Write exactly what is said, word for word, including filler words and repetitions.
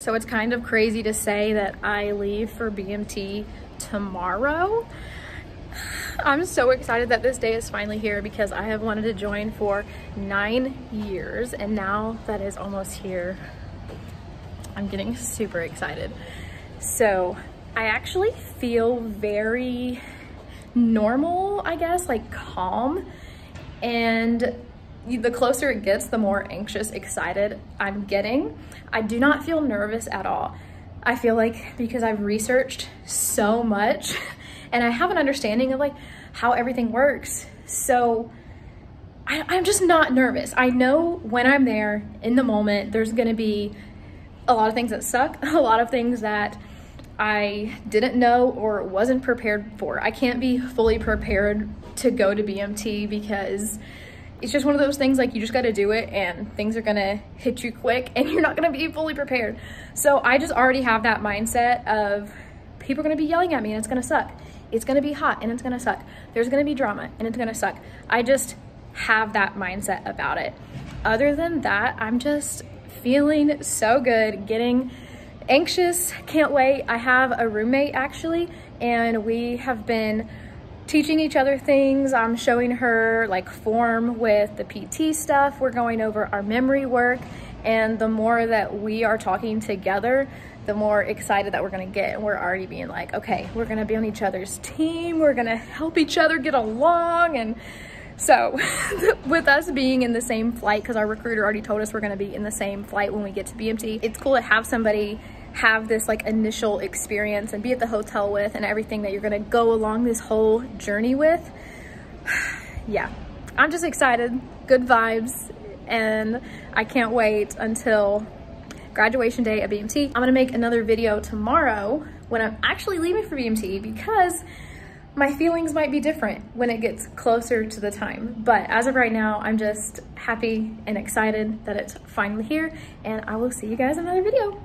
So it's kind of crazy to say that I leave for B M T tomorrow. I'm so excited that this day is finally here because I have wanted to join for nine years and now that is almost here. I'm getting super excited. So I actually feel very normal, I guess, like calm, and the closer it gets, the more anxious, excited I'm getting. I do not feel nervous at all. I feel like because I've researched so much and I have an understanding of like how everything works. So I, I'm just not nervous. I know when I'm there in the moment, there's gonna be a lot of things that suck, a lot of things that I didn't know or wasn't prepared for. I can't be fully prepared to go to B M T because it's just one of those things like you just gotta do it and things are gonna hit you quick and you're not gonna be fully prepared. So I just already have that mindset of people are gonna be yelling at me and it's gonna suck. It's gonna be hot and it's gonna suck. There's gonna be drama and it's gonna suck. I just have that mindset about it. Other than that, I'm just feeling so good, getting anxious, can't wait. I have a roommate actually and we have been teaching each other things. I'm showing her like form with the P T stuff. We're going over our memory work. And the more that we are talking together, the more excited that we're gonna get. And we're already being like, okay, we're gonna be on each other's team. We're gonna help each other get along. And so with us being in the same flight, cause our recruiter already told us we're gonna be in the same flight when we get to B M T, it's cool to have somebody have this like initial experience and be at the hotel with and everything that you're gonna go along this whole journey with. Yeah, I'm just excited, good vibes, and I can't wait until graduation day at B M T. I'm gonna make another video tomorrow when I'm actually leaving for B M T because my feelings might be different when it gets closer to the time. But as of right now, I'm just happy and excited that it's finally here, and I will see you guys in another video.